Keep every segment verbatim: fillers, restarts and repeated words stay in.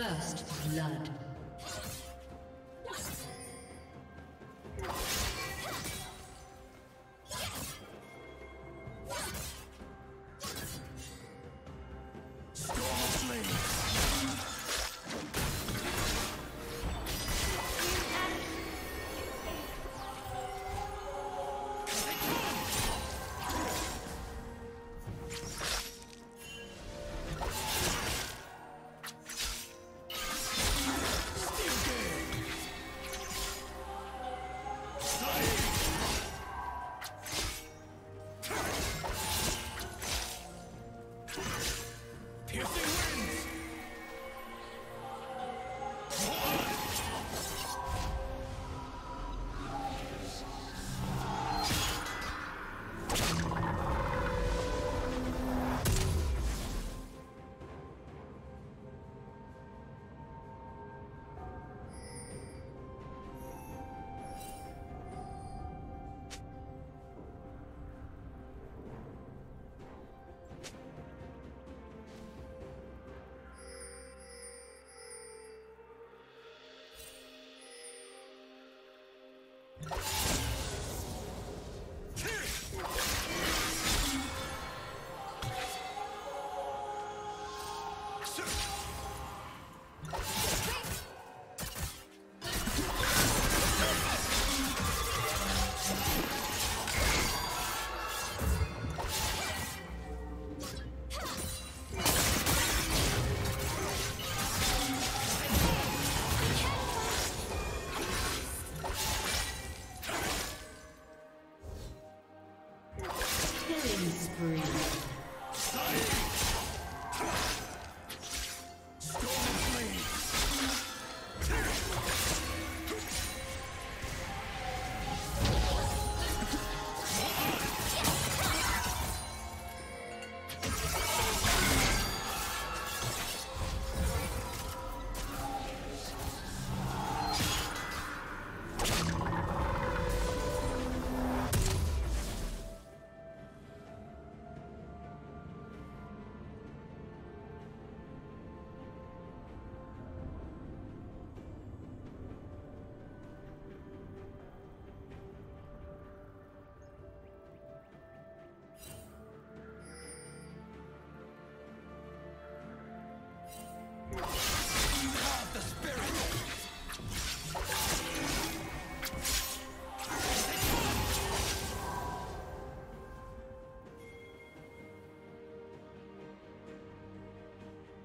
First blood.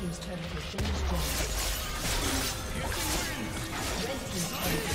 team's turret has been destroyed. Red team's turret